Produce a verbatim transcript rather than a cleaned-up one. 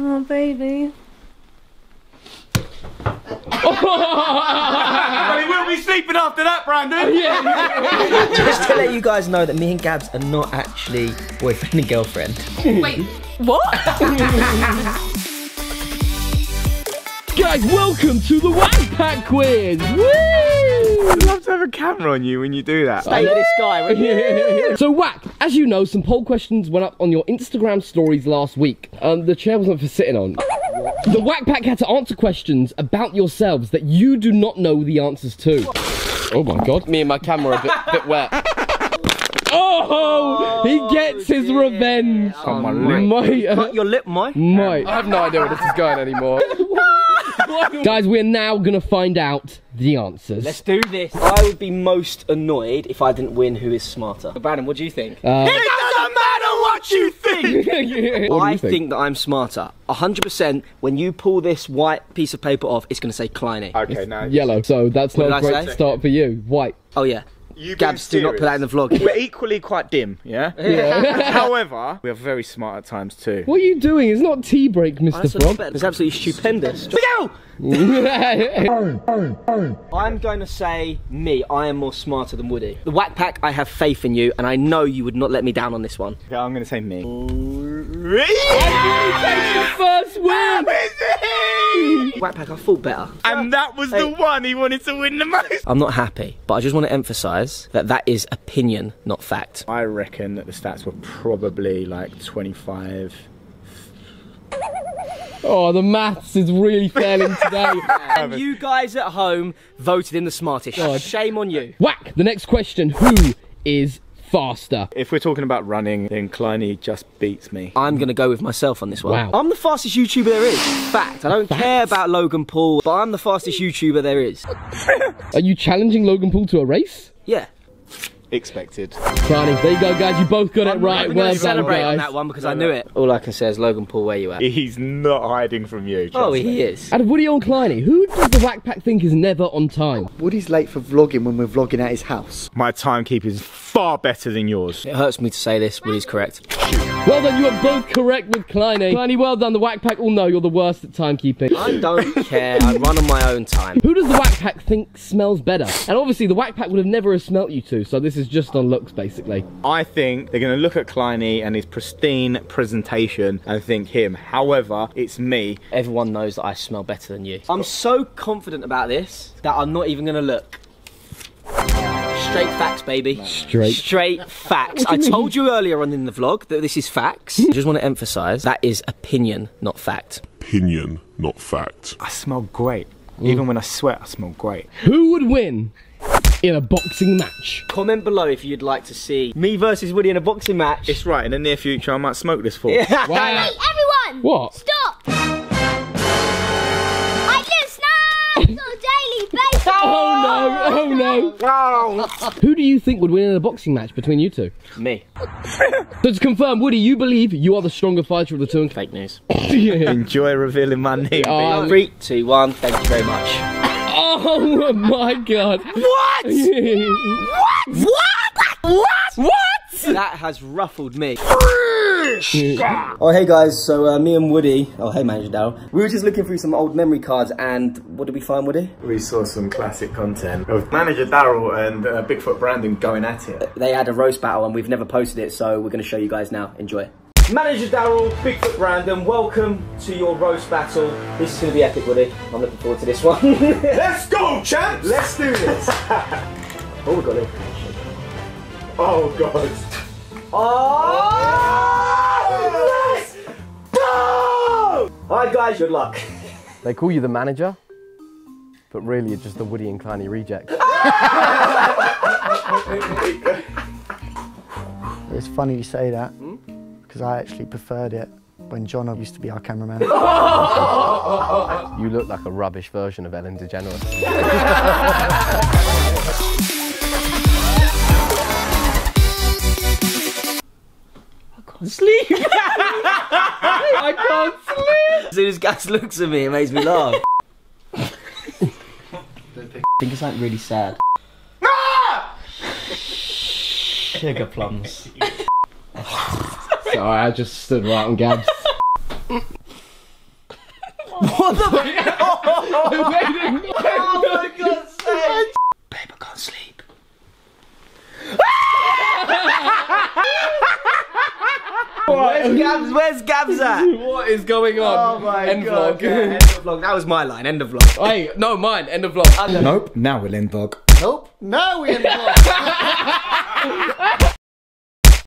Oh, baby. Well, he will be sleeping after that, Brandon. Yeah. Just to let you guys know that me and Gabs are not actually boyfriend and girlfriend. Wait, what? Guys, welcome to the Whack Pack Quiz. Woo! I'd love to have a camera on you when you do that. Stay with this guy, won't you? So, Whack, as you know, some poll questions went up on your Instagram stories last week. Um, the chair wasn't for sitting on. The Whack Pack had to answer questions about yourselves that you do not know the answers to. Oh my god. Me and my camera are a bit, bit wet. Oh, oh, he gets his dear. revenge. Oh, my lip. Uh, Cut your lip, Mike. Mike. I have no idea where this is going anymore. Guys, we're now gonna find out the answers. Let's do this. I would be most annoyed if I didn't win Who Is Smarter. Brandon, what do you think? Uh, it doesn't matter what you think! yeah. what I you think? think that I'm smarter. one hundred percent, when you pull this white piece of paper off, it's gonna say Kleiny. Okay, now yellow, so that's what not a great say? start for you. White. Oh, yeah. You've Gabs, do not put that in the vlog. We're equally quite dim, yeah? yeah. However, we are very smart at times too. What are you doing? It's not tea break, Mister Frog. It's absolutely stupendous. Go! I'm going to say me. I am more smarter than Woody. The Whack Pack, I have faith in you, and I know you would not let me down on this one. Okay, I'm going to say me. Yeah! I takes the first win! Whack Pack, I thought better. And that was hey. the one he wanted to win the most. I'm not happy, but I just want to emphasise that that is opinion, not fact. I reckon that the stats were probably like twenty-five. Oh, the maths is really failing today. And you guys at home voted in the smartest. God. Shame on you. Whack! The next question, who is faster? If we're talking about running, then Kleiny just beats me. I'm going to go with myself on this one. Wow. I'm the fastest YouTuber there is. Fact. I don't Fact. care about Logan Paul, but I'm the fastest YouTuber there is. Are you challenging Logan Paul to a race? Yeah. Expected. Kleiny, there you go, guys. You both got I'm it right. We're well done, celebrate guys. on that one because no, I knew no. it. All I can say is, Logan Paul, where you at? He's not hiding from you. Oh, he me. is. Out of Woody and Kleiny, who does the Whack Pack think is never on time? Woody's late for vlogging when we're vlogging at his house. My timekeeper is far better than yours. It hurts me to say this. Woody's correct. Well done. You are both correct with Kleiny. Kleiny, well done. The Whack Pack all know you're the worst at timekeeping. I don't care. I run on my own time. Who does the Whack Pack think smells better? And obviously, the Whack Pack would have never have smelt you two, so this is just on looks, basically. I think they're going to look at Kleiny and his pristine presentation and think him. However, it's me. Everyone knows that I smell better than you. I'm so confident about this that I'm not even going to look. Straight facts, baby. No. Straight. Straight facts. I mean? told you earlier on in the vlog that this is facts. I just want to emphasise that is opinion, not fact. Opinion, not fact. I smell great. Mm. Even when I sweat, I smell great. Who would win in a boxing match? Comment below if you'd like to see me versus Woody in a boxing match. It's right, in the near future I might smoke this for. Yeah. Wow. Hey, everyone! What? Stop! I do snaps on a daily basis! Oh no, oh no! Oh. Who do you think would win in a boxing match between you two? Me. So to confirm, Woody, you believe you are the stronger fighter of the two? Fake news. Yeah. Enjoy revealing my name. Oh, three, two, one, thank you very much. Oh my god. What? What? What? What? What? That has ruffled me. Oh, hey guys, so uh, me and Woody, oh hey Manager Daryl, we were just looking through some old memory cards and what did we find, Woody? We saw some classic content of Manager Daryl and uh, Bigfoot Brandon going at it. They had a roast battle and we've never posted it, so we're going to show you guys now. Enjoy. Manager Daryl, Bigfoot Brandon, welcome to your roast battle. This is going to be epic, Woody. I'm looking forward to this one. Let's go, champs! Let's do this. Oh, we got a little connection. Oh, God. Oh! Oh yes. Let's go! All right, guys, good luck. They call you the manager, but really you're just the Woody and Kleiny reject. It's funny you say that. Hmm? Because I actually preferred it when Jono used to be our cameraman. You look like a rubbish version of Ellen DeGeneres. I can't sleep. I can't sleep. As soon as Gabs looks at me, it makes me laugh. I think it's like really sad. Sugar plums. Sorry, I just stood right on Gabs. What the fuck? I made it. Oh, for God's sake. Babe, I can't sleep. Where's Gabs? Where's Gabs at? What is going on? Oh my end God. Vlog. Yeah, end of vlog. That was my line. End of vlog. Hey, no, mine. End of vlog. Nope. Now we'll end vlog. Nope. Now we end vlog.